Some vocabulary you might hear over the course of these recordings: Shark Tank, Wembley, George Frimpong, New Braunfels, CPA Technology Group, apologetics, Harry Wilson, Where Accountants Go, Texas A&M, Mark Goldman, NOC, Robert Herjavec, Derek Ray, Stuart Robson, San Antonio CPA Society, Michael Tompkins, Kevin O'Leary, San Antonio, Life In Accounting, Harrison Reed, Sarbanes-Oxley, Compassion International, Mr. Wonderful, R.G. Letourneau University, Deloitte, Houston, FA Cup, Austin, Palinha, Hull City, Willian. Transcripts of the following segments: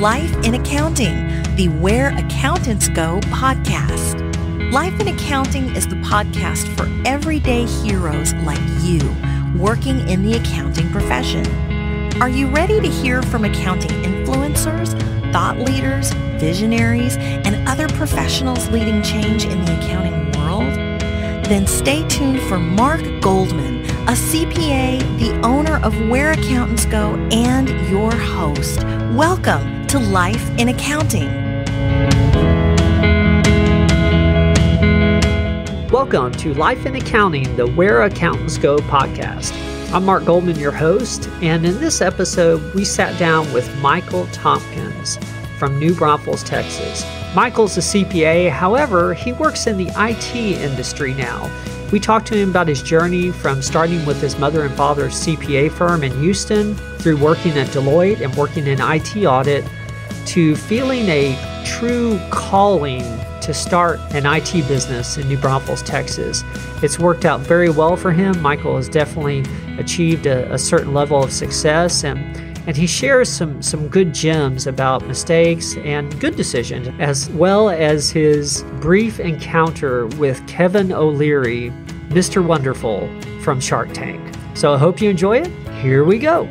Life in Accounting, the Where Accountants Go podcast. Life in Accounting is the podcast for everyday heroes like you working in the accounting profession. Are you ready to hear from accounting influencers, thought leaders, visionaries, and other professionals leading change in the accounting world? Then stay tuned for Mark Goldman, a CPA, the owner of Where Accountants Go, and your host. Welcome to Life in Accounting. Welcome to Life in Accounting, the Where Accountants Go podcast. I'm Mark Goldman, your host, and in this episode, we sat down with Michael Tompkins from New Braunfels, Texas. Michael's a CPA, however, he works in the IT industry now. We talked to him about his journey from starting with his mother and father's CPA firm in Houston, through working at Deloitte and working in IT audit, to feeling a true calling to start an IT business in New Braunfels, Texas. It's worked out very well for him. Michael has definitely achieved a certain level of success, and he shares some good gems about mistakes and good decisions, as well as his brief encounter with Kevin O'Leary, Mr. Wonderful from Shark Tank. So I hope you enjoy it. Here we go.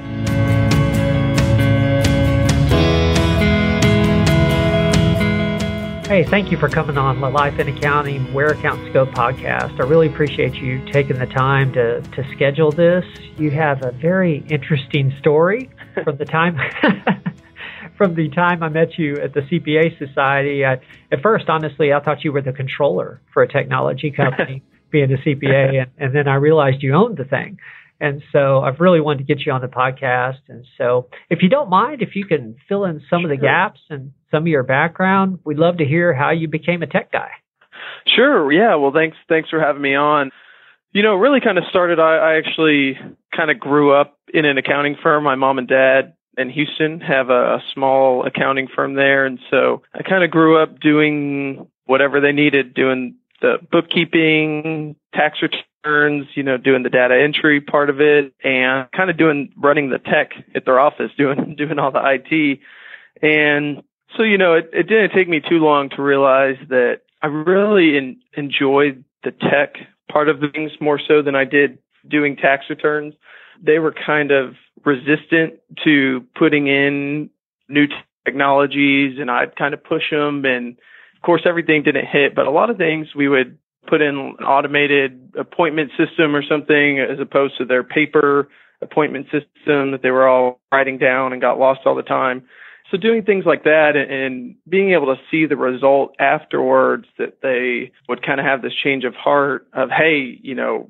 Hey, thank you for coming on the Life in Accounting, Where Accountants Go podcast. I really appreciate you taking the time to schedule this. You have a very interesting story from the time I met you at the CPA Society. At first, honestly, I thought you were the controller for a technology company, being a CPA, and then I realized you owned the thing. And so I've really wanted to get you on the podcast. And so if you don't mind, if you can fill in some of the gaps and some of your background, we'd love to hear how you became a tech guy. Sure. Yeah. Well, thanks for having me on. You know, really kind of started, I actually kind of grew up in an accounting firm. My mom and dad in Houston have a small accounting firm there. And so I kind of grew up doing whatever they needed, doing the bookkeeping, tax returns, you know, doing the data entry part of it, and kind of running the tech at their office, doing all the IT. And so, you know, it didn't take me too long to realize that I really enjoyed the tech part of things more so than I did doing tax returns. They were kind of resistant to putting in new technologies, and I'd kind of push them, and of course, everything didn't hit, but a lot of things we would put in an automated appointment system or something, as opposed to their paper appointment system that they were all writing down and got lost all the time. So doing things like that and being able to see the result afterwards, that they would kind of have this change of heart of, hey, you know,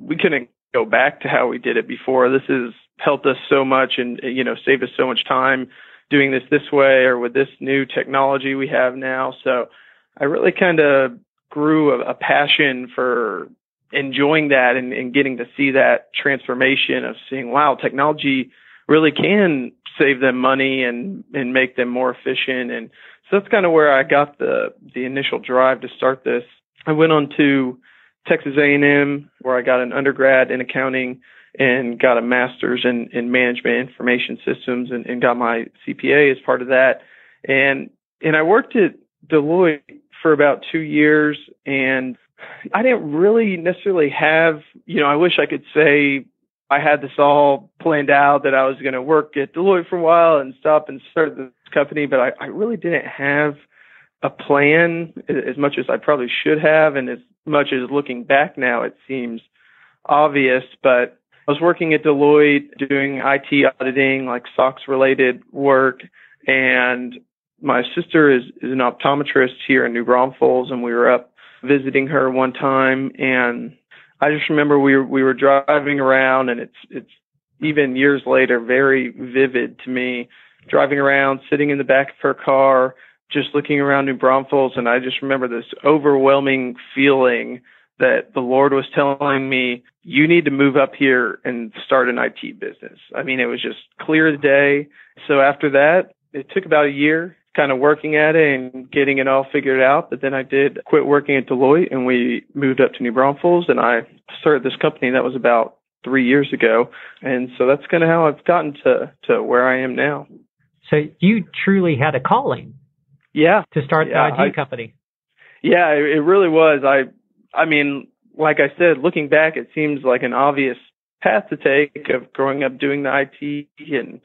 we couldn't go back to how we did it before. This has helped us so much and, you know, saved us so much time doing this way or with this new technology we have now. So I really kind of grew a passion for enjoying that and getting to see that transformation of seeing, wow, technology really can save them money and make them more efficient. And so that's kind of where I got the initial drive to start this. I went on to Texas A&M, where I got an undergrad in accounting and got a master's in management information systems and got my CPA as part of that. And I worked at Deloitte for about 2 years, and I didn't really necessarily have, you know, I wish I could say I had this all planned out that I was going to work at Deloitte for a while and stop and start this company, but I really didn't have a plan as much as I probably should have. And as much as looking back now, it seems obvious, but I was working at Deloitte doing IT auditing, like SOX-related work, and my sister is an optometrist here in New Braunfels, and we were up visiting her one time, and I just remember we were driving around, and it's even years later very vivid to me, driving around, sitting in the back of her car, just looking around New Braunfels, and I just remember this overwhelming feeling that the Lord was telling me, you need to move up here and start an IT business. I mean, it was just clear as day. So after that, it took about a year kind of working at it and getting it all figured out. But then I did quit working at Deloitte, and we moved up to New Braunfels, and I started this company. That was about 3 years ago. And so that's kind of how I've gotten to where I am now. So you truly had a calling. Yeah. To start the IG company. Yeah, it really was. I mean, like I said, looking back, it seems like an obvious path to take of growing up doing the IT and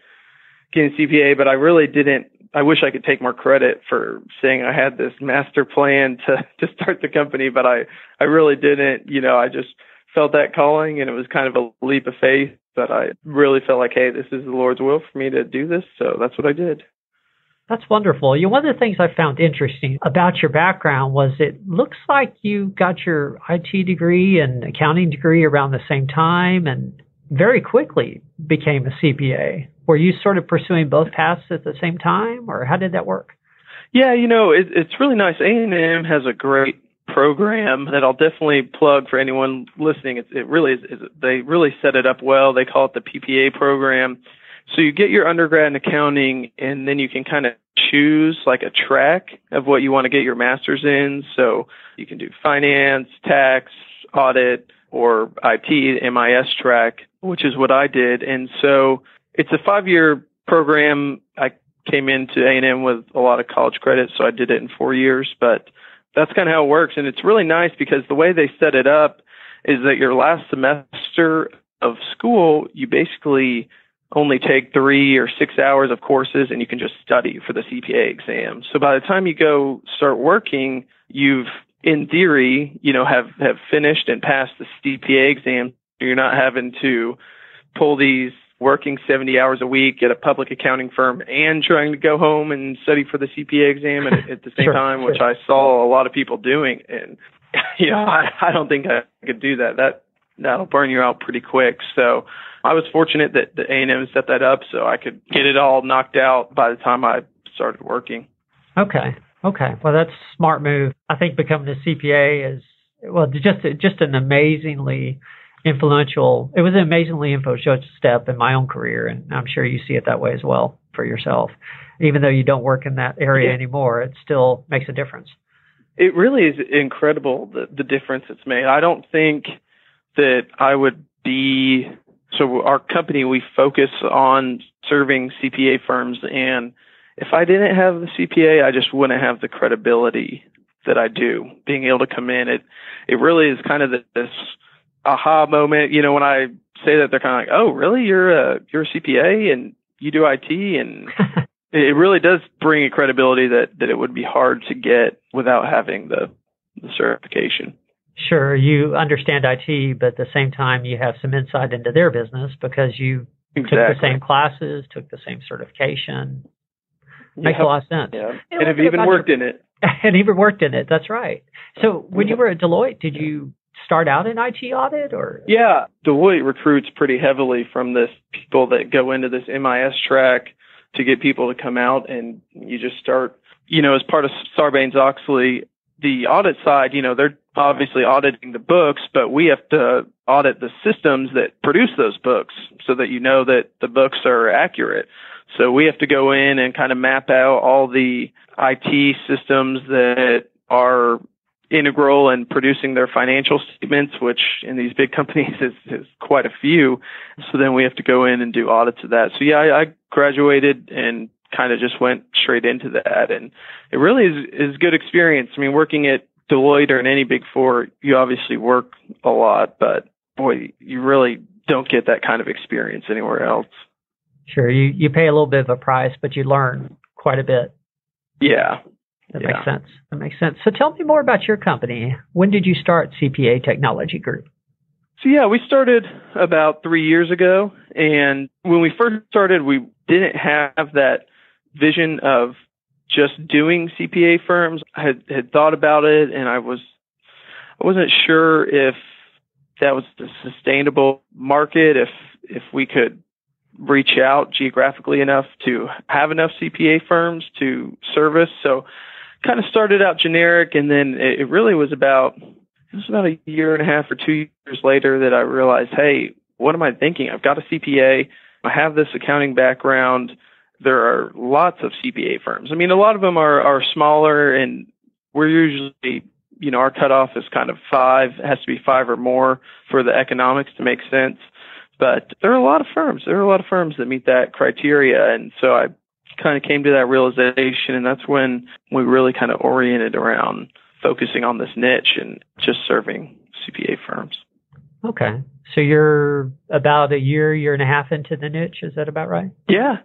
getting CPA, but I really didn't. I wish I could take more credit for saying I had this master plan to start the company, but I really didn't. You know, I just felt that calling, and it was kind of a leap of faith, but I really felt like, hey, this is the Lord's will for me to do this. So that's what I did. That's wonderful. One of the things I found interesting about your background was it looks like you got your IT degree and accounting degree around the same time and very quickly became a CPA. Were you sort of pursuing both paths at the same time, or how did that work? Yeah, it's really nice. A&M has a great program that I'll definitely plug for anyone listening. They really set it up well. They call it the PPA program. So you get your undergrad in accounting, and then you can kind of choose like a track of what you want to get your master's in. So you can do finance, tax, audit, or IT, MIS track, which is what I did. And so it's a 5-year program. I came into A&M with a lot of college credits, so I did it in 4 years. But that's kind of how it works. And it's really nice because the way they set it up is that your last semester of school, you basically only take 3 or 6 hours of courses, and you can just study for the CPA exam. So by the time you go start working, you've, in theory, have finished and passed the CPA exam. You're not having to pull these working 70 hours a week at a public accounting firm and trying to go home and study for the CPA exam at the same time, which I saw a lot of people doing. And, I don't think I could do that. That'll burn you out pretty quick. So I was fortunate that the A&M set that up so I could get it all knocked out by the time I started working. Okay. Well, that's a smart move. I think becoming a CPA is, just an amazingly influential. It was an amazingly influential step in my own career, and I'm sure you see it that way as well for yourself. Even though you don't work in that area anymore, it still makes a difference. It really is incredible, the difference it's made. I don't think that I would be. So our company, we focus on serving CPA firms. And if I didn't have the CPA, I just wouldn't have the credibility that I do. Being able to come in, it really is kind of this aha moment. When I say that, they're kind of like, oh, really? You're a CPA and you do IT? And it really does bring a credibility that it would be hard to get without having the certification. Sure, you understand IT, but at the same time, you have some insight into their business because you took the same classes, took the same certification. Makes a lot of sense. Yeah. And have even worked in it. And even worked in it. That's right. So when you were at Deloitte, did you start out in IT audit? Or? Yeah, Deloitte recruits pretty heavily from this people that go into this MIS track to get people to come out, and you just start, as part of Sarbanes-Oxley, the audit side, they're obviously auditing the books, but we have to audit the systems that produce those books so that that the books are accurate. So we have to go in and kind of map out all the IT systems that are integral in producing their financial statements, which in these big companies is quite a few. So then we have to go in and do audits of that. So I graduated and kind of just went straight into that. And it really is good experience. I mean, working at Deloitte or in any Big Four, you obviously work a lot, but boy, you really don't get that kind of experience anywhere else. Sure. You pay a little bit of a price, but you learn quite a bit. Yeah. That makes sense. So tell me more about your company. When did you start CPA Technology Group? So we started about 3 years ago. And when we first started, we didn't have that vision of just doing CPA firms. I had thought about it, and I wasn't sure if that was a sustainable market, if we could reach out geographically enough to have enough CPA firms to service. So kind of started out generic, and then it really was about a year and a half or 2 years later that I realized, hey, what am I thinking? I've got a CPA. I have this accounting background. There are lots of CPA firms. I mean, a lot of them are smaller, and we're usually, our cutoff is kind of 5. It has to be 5 or more for the economics to make sense. But there are a lot of firms. There are a lot of firms that meet that criteria. And so I kind of came to that realization, and that's when we really kind of oriented around focusing on this niche and just serving CPA firms. Okay. So you're about a year, year and a half into the niche. Is that about right? Yeah.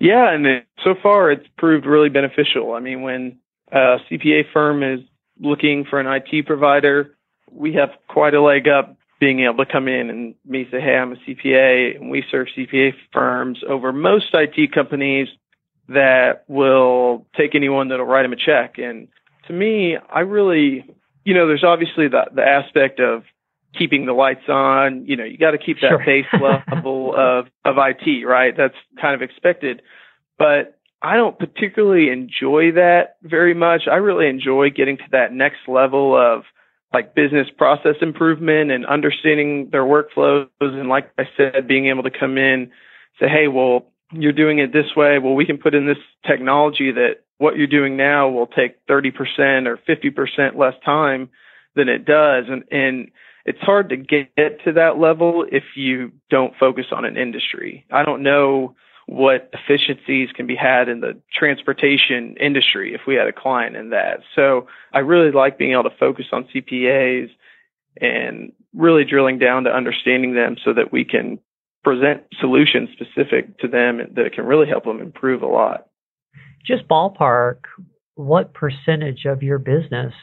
Yeah. And so far, it's proved really beneficial. I mean, when a CPA firm is looking for an IT provider, we have quite a leg up being able to come in and me say, hey, I'm a CPA, and we serve CPA firms over most IT companies that will take anyone that'll write them a check. And to me, I really, you know, there's obviously the aspect of keeping the lights on, you know, you got to keep that base level of IT, right? That's kind of expected. But I don't particularly enjoy that very much. I really enjoy getting to that next level of like business process improvement and understanding their workflows. And like I said, being able to come in, say, hey, well, you're doing it this way. Well, we can put in this technology that what you're doing now will take 30% or 50% less time than it does. And it's hard to get to that level if you don't focus on an industry. I don't know what efficiencies can be had in the transportation industry if we had a client in that. So I really like being able to focus on CPAs and really drilling down to understanding them so that we can present solutions specific to them that can really help them improve a lot. Just ballpark, what percentage of your business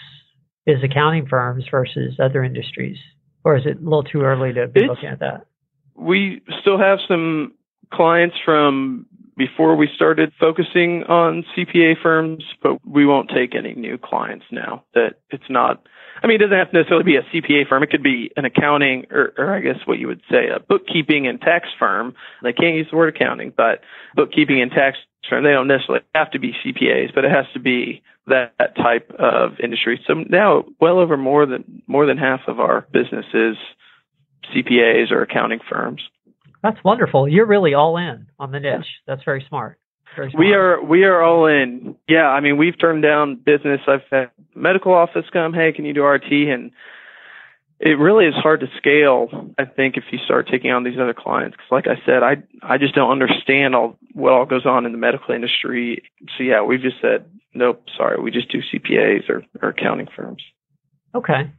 is accounting firms versus other industries? Or is it a little too early to be looking at that? We still have some clients from before we started focusing on CPA firms, but we won't take any new clients now. That it's not, I mean, it doesn't have to necessarily be a CPA firm. It could be an accounting or I guess what you would say, a bookkeeping and tax firm. They can't use the word accounting, but bookkeeping and tax firm, they don't necessarily have to be CPAs, but it has to be that type of industry. So now well over more than half of our business is CPAs or accounting firms. That's wonderful. You're really all in on the niche. That's very smart. Very smart. We are all in. Yeah. I mean, we've turned down business. I've had medical office come, hey, can you do RT? And it really is hard to scale, I think, if you start taking on these other clients. Because like I said, I just don't understand what all goes on in the medical industry. So yeah, we've just said, nope, sorry, we just do CPAs or accounting firms. Okay.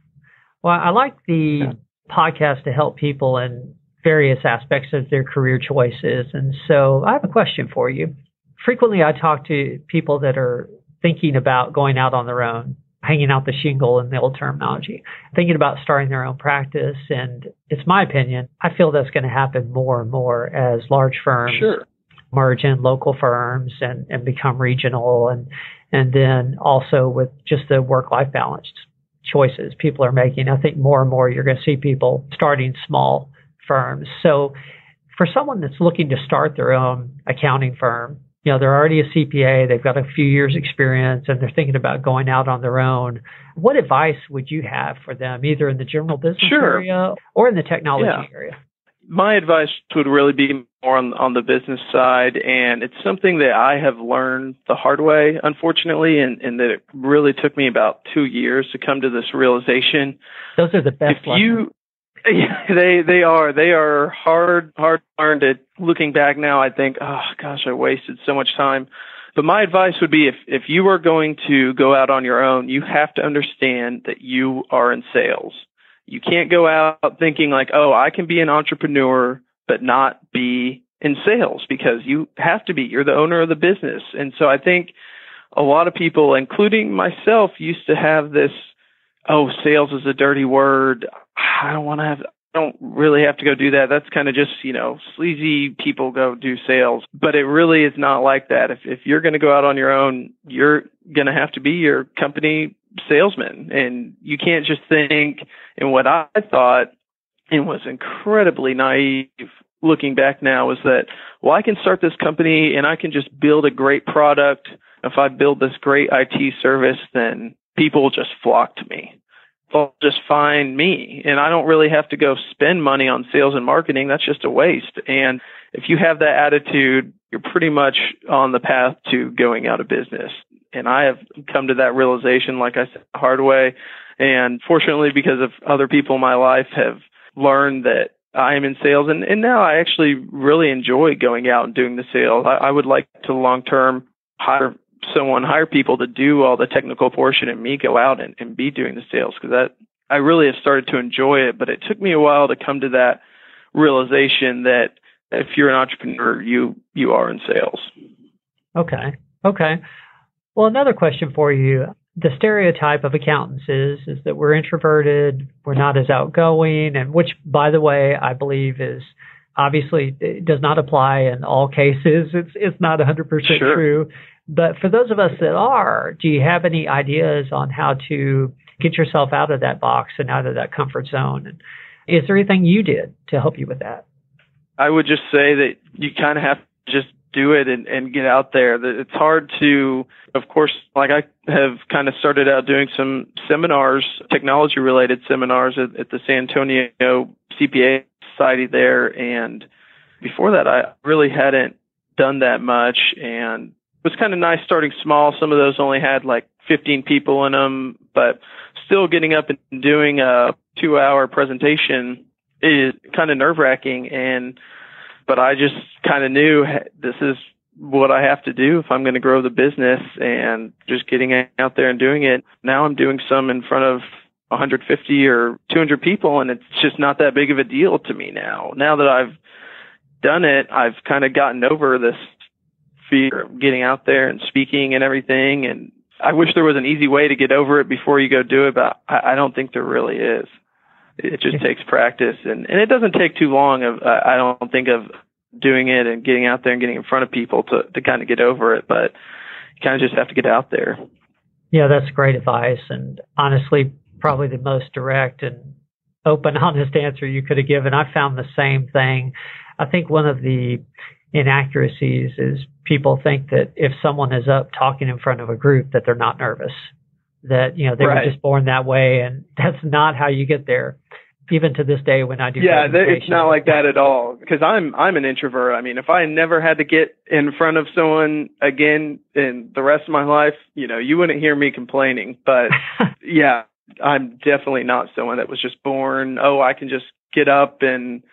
Well, I like the podcast to help people and various aspects of their career choices. And so I have a question for you. Frequently, I talk to people that are thinking about going out on their own, hanging out the shingle in the old terminology, thinking about starting their own practice. And it's my opinion, I feel that's going to happen more and more as large firms merge in local firms and become regional. And then also with just the work-life balance choices people are making, I think more and more you're going to see people starting small firms. So for someone that's looking to start their own accounting firm, you know, they're already a CPA, they've got a few years experience, and they're thinking about going out on their own. What advice would you have for them, either in the general business area or in the technology area? My advice would really be more on the business side, and it's something that I have learned the hard way, unfortunately, and that it really took me about 2 years to come to this realization. Those are the best lessons. Yeah, they are hard learned. At looking back now, I think, oh gosh, I wasted so much time. But my advice would be, if you are going to go out on your own, you have to understand that you are in sales. You can't go out thinking like, oh, I can be an entrepreneur, but not be in sales, because you have to be. You're the owner of the business. And so I think a lot of people, including myself, used to have this, oh, sales is a dirty word. I don't really have to go do that. That's kind of just, you know, sleazy people go do sales, but it really is not like that. If you're going to go out on your own, you're going to have to be your company salesman, and you can't just think. And what I thought and was incredibly naive looking back now was that, well, I can start this company and I can just build a great product. If I build this great IT service, then people just flock to me. They'll just find me, and I don't really have to go spend money on sales and marketing. That's just a waste. And if you have that attitude, you're pretty much on the path to going out of business. And I have come to that realization, like I said, the hard way. And fortunately, because of other people in my life, have learned that I am in sales, and now I actually really enjoy going out and doing the sales. I would like to long-term hire people to do all the technical portion and me go out and be doing the sales, because that I really have started to enjoy it. But it took me a while to come to that realization that if you're an entrepreneur, you are in sales. Okay. Well, another question for you. The stereotype of accountants is that we're introverted, we're not as outgoing, and which, by the way, I believe is obviously it does not apply in all cases. It's not 100% true. But for those of us that are, do you have any ideas on how to get yourself out of that box and out of that comfort zone? And is there anything you did to help you with that? I would just say that you kind of have to just do it and get out there. It's hard to, of course, like I have kind of started out doing some seminars, technology-related seminars at the San Antonio CPA Society there. And before that, I really hadn't done that much. And it was kind of nice starting small. Some of those only had like 15 people in them, but still getting up and doing a 2-hour presentation is kind of nerve-wracking, but I just kind of knew this is what I have to do if I'm going to grow the business, and just getting out there and doing it. Now I'm doing some in front of 150 or 200 people, and it's just not that big of a deal to me now. Now that I've done it, I've kind of gotten over this fear of getting out there and speaking and everything, and I wish there was an easy way to get over it before you go do it, but I don't think there really is. It just takes practice, and it doesn't take too long of, I don't think, of doing it and getting out there and getting in front of people to kind of get over it, but you kind of just have to get out there. Yeah, that's great advice. And honestly, probably the most direct and open, honest answer you could have given. I found the same thing. I think one of the inaccuracies is people think that if someone is up talking in front of a group that they're not nervous, that, you know, they were just born that way, and that's not how you get there. Even to this day, when I do, it's not like that at all. Because I'm an introvert. I mean, if I never had to get in front of someone again in the rest of my life, you know, you wouldn't hear me complaining. But yeah, I'm definitely not someone that was just born, oh, I can just get up and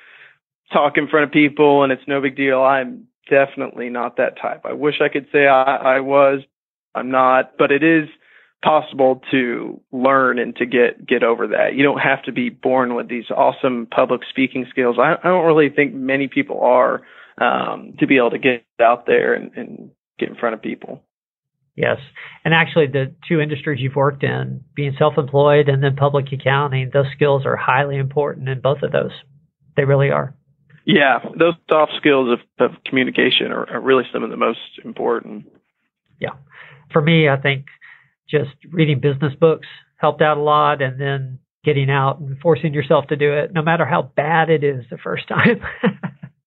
talk in front of people and it's no big deal. I'm definitely not that type. I wish I could say I was. I'm not. But it is possible to learn and to get over that. You don't have to be born with these awesome public speaking skills. I don't really think many people are, to be able to get out there and get in front of people. Yes. And actually, the two industries you've worked in, being self-employed and then public accounting, those skills are highly important in both of those. They really are. Yeah. Those soft skills of communication are really some of the most important. Yeah. For me, I think just reading business books helped out a lot, and then getting out and forcing yourself to do it, no matter how bad it is the first time.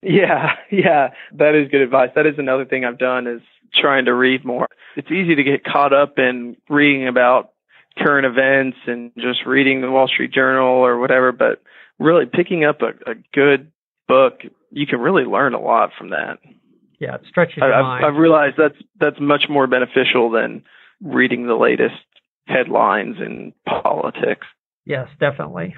Yeah, that is good advice. That is another thing I've done, is trying to read more. It's easy to get caught up in reading about current events and just reading the Wall Street Journal or whatever, but really picking up a good book, you can really learn a lot from that. Yeah, it stretches your mind. I've realized that's much more beneficial than reading the latest headlines in politics. Yes, definitely.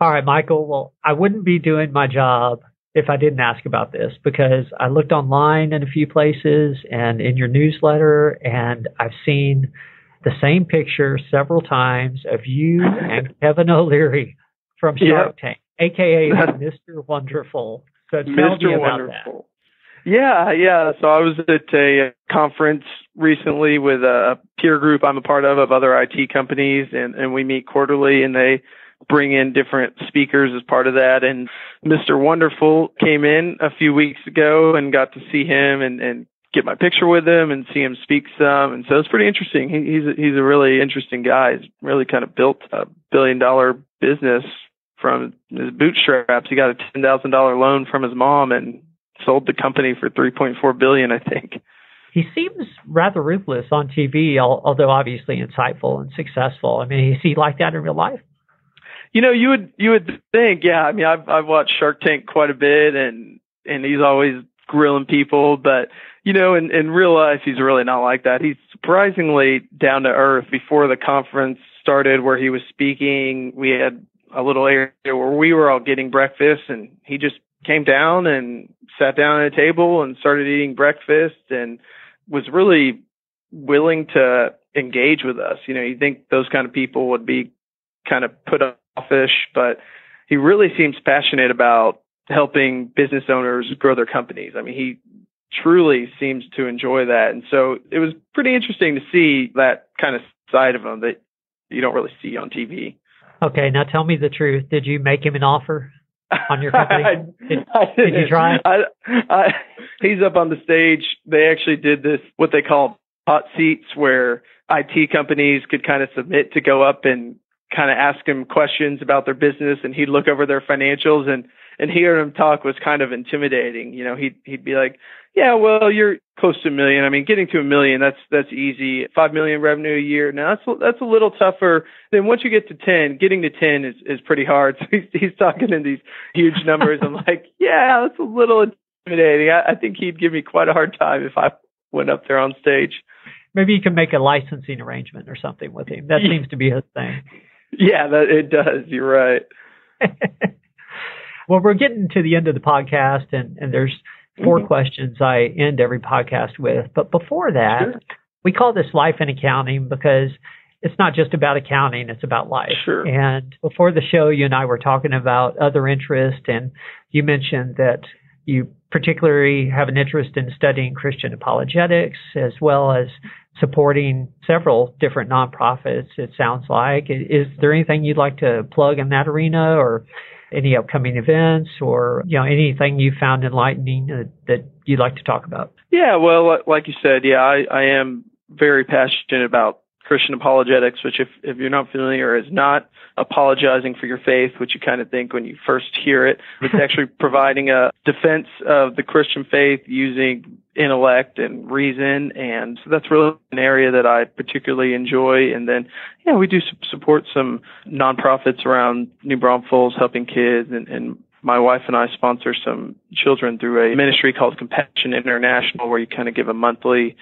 All right, Michael. Well, I wouldn't be doing my job if I didn't ask about this, because I looked online in a few places and in your newsletter, and I've seen the same picture several times of you and Kevin O'Leary from Shark Tank, AKA Mr. Wonderful. So tell me about that. Yeah. So I was at a conference recently with a peer group I'm a part of other IT companies, and we meet quarterly, and they bring in different speakers as part of that. And Mr. Wonderful came in a few weeks ago, and got to see him and get my picture with him and see him speak some. And so it's pretty interesting. He's a really interesting guy. He's really kind of built a $1 billion business from his bootstraps. He got a $10,000 loan from his mom and sold the company for $3.4 billion, I think. He seems rather ruthless on TV, although obviously insightful and successful. I mean, is he like that in real life? You know, you would think, yeah. I mean, I've watched Shark Tank quite a bit, and he's always grilling people. But, you know, in real life, he's really not like that. He's surprisingly down to earth. Before the conference started, where he was speaking, we had a little area where we were all getting breakfast, and he just came down and sat down at a table and started eating breakfast and was really willing to engage with us. You know, you think those kind of people would be kind of put offish, but he really seems passionate about helping business owners grow their companies. I mean, he truly seems to enjoy that. And so it was pretty interesting to see that kind of side of him that you don't really see on TV. Okay. Now tell me the truth. Did you make him an offer on your company? Did you try it? He's up on the stage. They actually did this, what they call hot seats, where IT companies could kind of submit to go up and kind of ask him questions about their business, and he'd look over their financials, and hearing him talk was kind of intimidating. You know, he'd be like, yeah, well, you're close to $1 million. I mean, getting to $1 million, that's easy. $5 million revenue a year. Now that's a little tougher. Then once you get to 10, getting to 10 is pretty hard. So he's talking in these huge numbers. I'm like, yeah, that's a little intimidating. I think he'd give me quite a hard time if I went up there on stage. Maybe you can make a licensing arrangement or something with him. That seems to be his thing. Yeah, it does. You're right. Well, we're getting to the end of the podcast, and there's four questions I end every podcast with. But before that, sure. We call this Life in Accounting because it's not just about accounting, it's about life. Sure. And before the show, you and I were talking about other interests, and you mentioned that you particularly have an interest in studying Christian apologetics as well as supporting several different nonprofits, it sounds like. Is there anything you'd like to plug in that arena, or any upcoming events, or, you know, anything you found enlightening that you'd like to talk about? Yeah, well, like you said, yeah, I am very passionate about Christian apologetics, which if you're not familiar, is not apologizing for your faith, which you kind of think when you first hear it. It's actually providing a defense of the Christian faith using intellect and reason. And so that's really an area that I particularly enjoy. And then, yeah, we do support some nonprofits around New Braunfels, helping kids, and my wife and I sponsor some children through a ministry called Compassion International, where you kind of give a monthly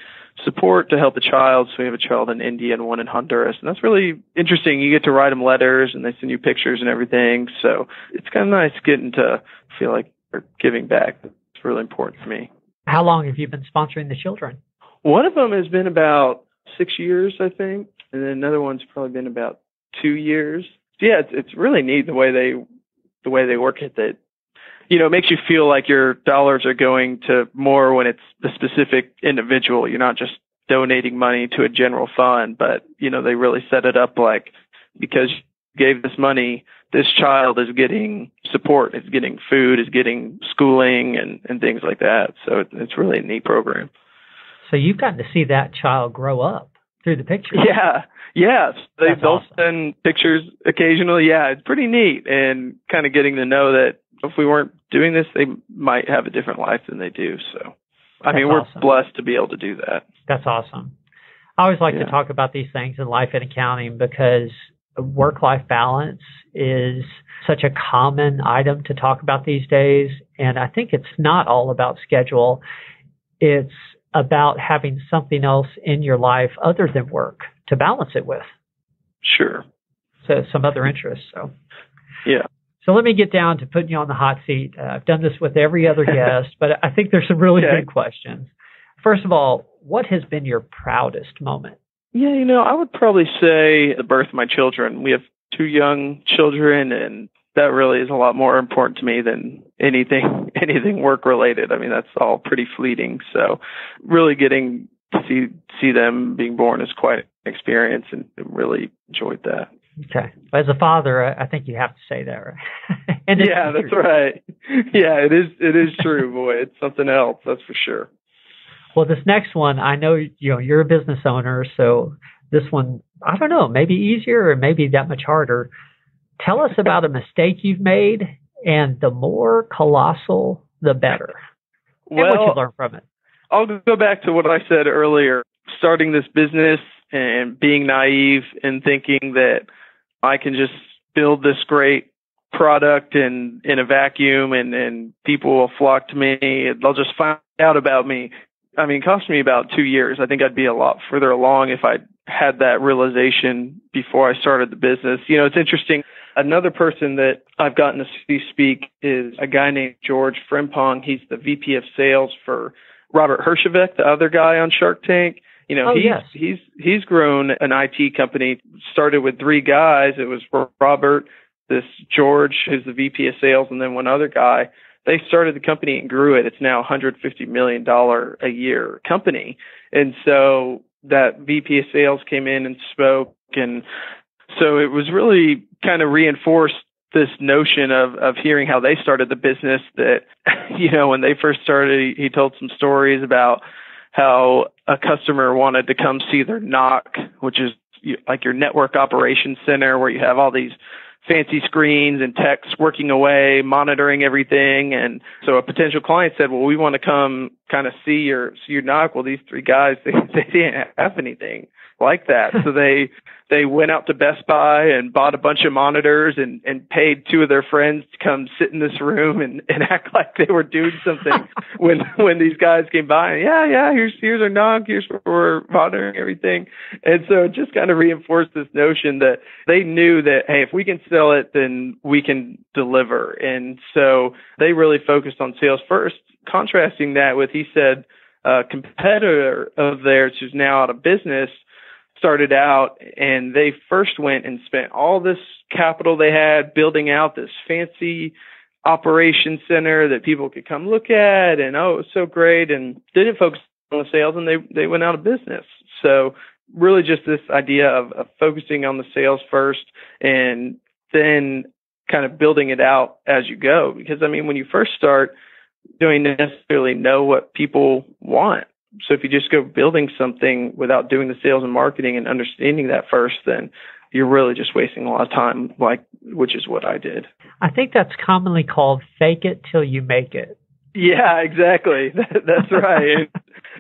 support to help a child. So we have a child in India and one in Honduras. And that's really interesting. You get to write them letters, and they send you pictures and everything. So it's kind of nice getting to feel like you're giving back. It's really important to me. How long have you been sponsoring the children? One of them has been about 6 years, I think. And then another one's probably been about 2 years. So yeah, it's really neat the way they work it, that, you know, it makes you feel like your dollars are going to more when it's a specific individual. You're not just donating money to a general fund, but, you know, they really set it up like, because you gave this money, this child is getting support, is getting food, is getting schooling and things like that. So it's really a neat program. So you've gotten to see that child grow up through the pictures. Yeah. Yeah. They'll send pictures occasionally. Yeah. It's pretty neat. And kind of getting to know that if we weren't doing this, they might have a different life than they do. So, we're blessed to be able to do that. That's awesome. I always like to talk about these things in Life in Accounting because work-life balance is such a common item to talk about these days. And I think it's not all about schedule. It's about having something else in your life other than work to balance it with. Sure. So some other interests. So yeah. So let me get down to putting you on the hot seat. I've done this with every other guest, but I think there's some really good questions. First of all, what has been your proudest moment? Yeah, you know, I would probably say the birth of my children. We have 2 young children, and that really is a lot more important to me than anything work related. I mean, that's all pretty fleeting. So really getting to see them being born is quite an experience, and really enjoyed that. Okay. As a father, I think you have to say that, right? And yeah, that's right. Yeah, it is true, boy. It's something else, that's for sure. Well, this next one, I know, you know, you're a business owner, so this one, I don't know, maybe easier or maybe that much harder. Tell us about a mistake you've made, and the more colossal, the better. Well, and what you learn from it. I'll go back to what I said earlier, starting this business and being naive and thinking that I can just build this great product in a vacuum, and people will flock to me, and they'll just find out about me. I mean, it cost me about 2 years. I think I'd be a lot further along if I had that realization before I started the business. You know, it's interesting. Another person that I've gotten to see speak is a guy named George Frimpong. He's the VP of sales for Robert Herjavec, the other guy on Shark Tank. You know, he's grown an IT company, started with 3 guys. It was Robert, this George, who's the VP of sales, and then one other guy. They started the company and grew it. It's now a $150 million a year company. And so that VP of sales came in and spoke. And so it was really kind of reinforced this notion of hearing how they started the business that, you know, when they first started, he told some stories about how a customer wanted to come see their NOC, which is like your network operations center where you have all these fancy screens and techs working away, monitoring everything. And so a potential client said, well, we want to come kind of see your NOC. Well, these 3 guys, they didn't have anything like that. So they went out to Best Buy and bought a bunch of monitors and paid 2 of their friends to come sit in this room and act like they were doing something when these guys came by. And, here's our NOC, here's where we're monitoring everything. And so it just kind of reinforced this notion that they knew that, hey, if we can sell it, then we can deliver. And so they really focused on sales first, contrasting that with, he said, a competitor of theirs who's now out of business started out and they first went and spent all this capital they had building out this fancy operation center that people could come look at and, oh, it was so great, and didn't focus on the sales, and they went out of business. So really just this idea of focusing on the sales first and then kind of building it out as you go. Because, I mean, when you first start, you don't necessarily know what people want. So if you just go building something without doing the sales and marketing and understanding that first, then you're really just wasting a lot of time, which is what I did. I think that's commonly called fake it till you make it. Yeah, exactly. That's right.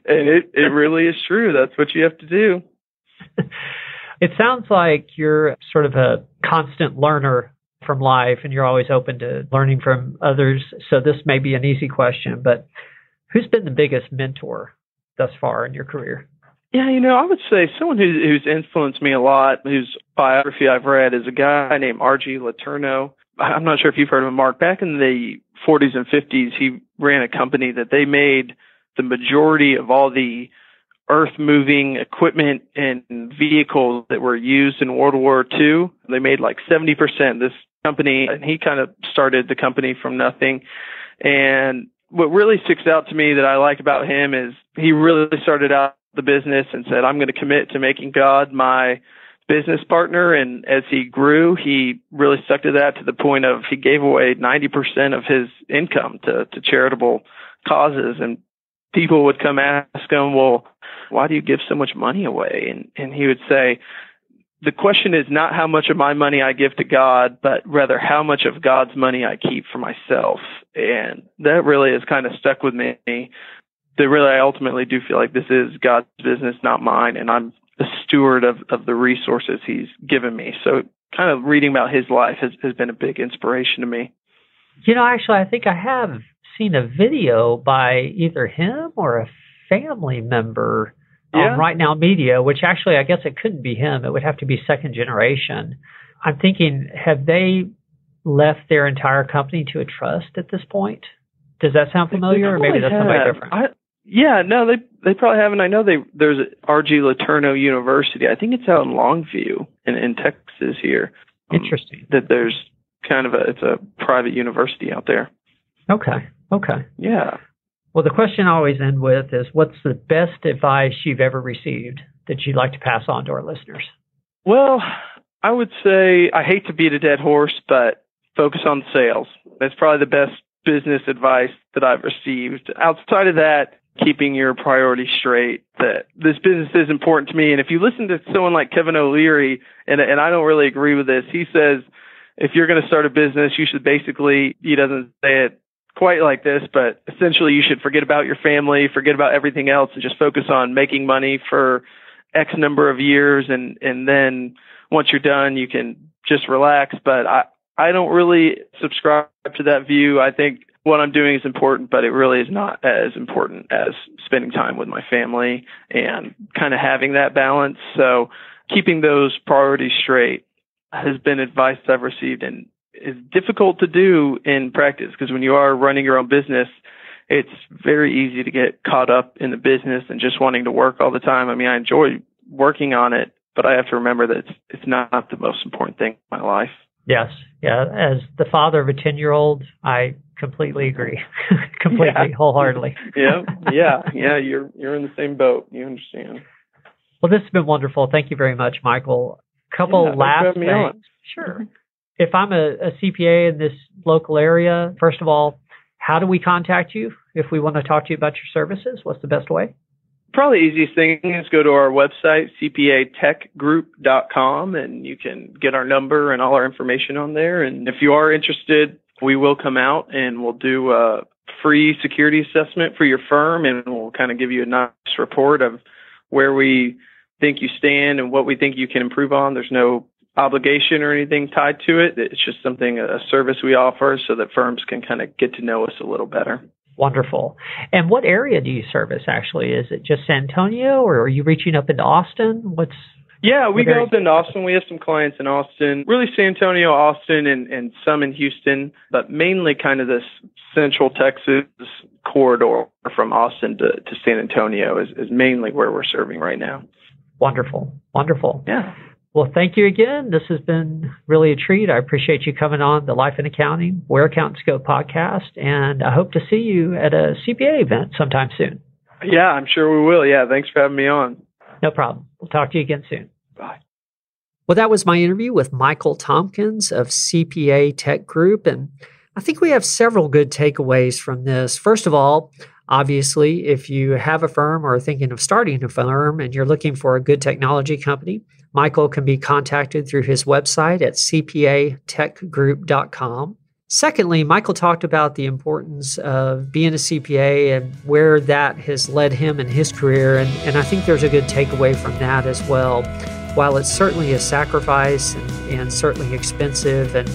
And it really is true. That's what you have to do. It sounds like you're sort of a constant learner from life, and you're always open to learning from others. So this may be an easy question, but who's been the biggest mentor thus far in your career? Yeah, you know, I would say someone who's influenced me a lot, whose biography I've read, is a guy named R.G. Letourneau. I'm not sure if you've heard of him, Mark. Back in the 40s and 50s, he ran a company that they made the majority of all the earth-moving equipment and vehicles that were used in World War II. They made like 70% this company, and he kind of started the company from nothing. And what really sticks out to me that I like about him is he really started out the business and said, I'm going to commit to making God my business partner. And as he grew, he really stuck to that, to the point of he gave away 90% of his income to charitable causes. And people would come ask him, well, why do you give so much money away? And he would say, the question is not how much of my money I give to God, but rather how much of God's money I keep for myself. And that really has kind of stuck with me. That really, I ultimately do feel like this is God's business, not mine. And I'm a steward of the resources he's given me. So kind of reading about his life has been a big inspiration to me. You know, actually, I think I have seen a video by either him or a family member on Right Now Media, which actually, I guess it couldn't be him. It would have to be second generation. I'm thinking, have they left their entire company to a trust at this point? Does that sound familiar, or maybe that's somebody different? They probably haven't. I know there's R.G. Letourneau University. I think it's out in Longview in Texas here. Interesting. That there's kind of it's a private university out there. Okay. Yeah. Well, the question I always end with is, what's the best advice you've ever received that you'd like to pass on to our listeners? Well, I would say, I hate to beat a dead horse, but focus on sales. That's probably the best business advice that I've received. Outside of that, keeping your priorities straight, that this business is important to me. And if you listen to someone like Kevin O'Leary, and I don't really agree with this, he says, if you're going to start a business, you should basically, he doesn't say it quite like this, but essentially you should forget about your family, forget about everything else, and just focus on making money for X number of years. And then once you're done, you can just relax. But I don't really subscribe to that view. I think what I'm doing is important, but it really is not as important as spending time with my family and kind of having that balance. So keeping those priorities straight has been advice I've received, and is difficult to do in practice, because when you are running your own business, it's very easy to get caught up in the business and just wanting to work all the time. I mean, I enjoy working on it, but I have to remember that it's not the most important thing in my life. Yes. Yeah. As the father of a 10-year-old, I completely agree. Completely, yeah. Wholeheartedly. Yeah. Yeah. Yeah. You're in the same boat. You understand. Well, this has been wonderful. Thank you very much, Michael. Last things. On. Sure. If I'm a CPA in this local area, first of all, how do we contact you if we want to talk to you about your services? What's the best way? Probably the easiest thing is go to our website, cpatechgroup.com, and you can get our number and all our information on there. And if you are interested, we will come out and we'll do a free security assessment for your firm, and we'll kind of give you a nice report of where we think you stand and what we think you can improve on. There's no obligation or anything tied to it. It's just something, a service we offer so that firms can kind of get to know us a little better. Wonderful. And what area do you service actually? Is it just San Antonio, or are you reaching up into Austin? Yeah, we go up into Austin. We have some clients in Austin, really San Antonio, Austin, and some in Houston, but mainly kind of this central Texas corridor from Austin to San Antonio is mainly where we're serving right now. Wonderful. Wonderful. Yeah. Well, thank you again. This has been really a treat. I appreciate you coming on the Life in Accounting, Where Accountants Go podcast, and I hope to see you at a CPA event sometime soon. Yeah, I'm sure we will. Yeah, thanks for having me on. No problem. We'll talk to you again soon. Bye. Well, that was my interview with Michael Tompkins of CPA Tech Group, and I think we have several good takeaways from this. First of all, obviously, if you have a firm or are thinking of starting a firm and you're looking for a good technology company, Michael can be contacted through his website at cpatechgroup.com. Secondly, Michael talked about the importance of being a CPA and where that has led him in his career, and I think there's a good takeaway from that as well. While it's certainly a sacrifice and certainly expensive, and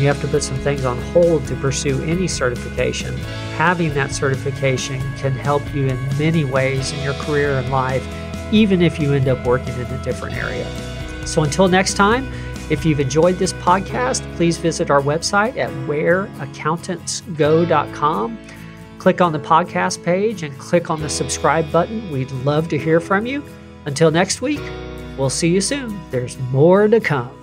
you have to put some things on hold to pursue any certification, having that certification can help you in many ways in your career and life, even if you end up working in a different area. So until next time, if you've enjoyed this podcast, please visit our website at whereaccountantsgo.com. Click on the podcast page and click on the subscribe button. We'd love to hear from you. Until next week, we'll see you soon. There's more to come.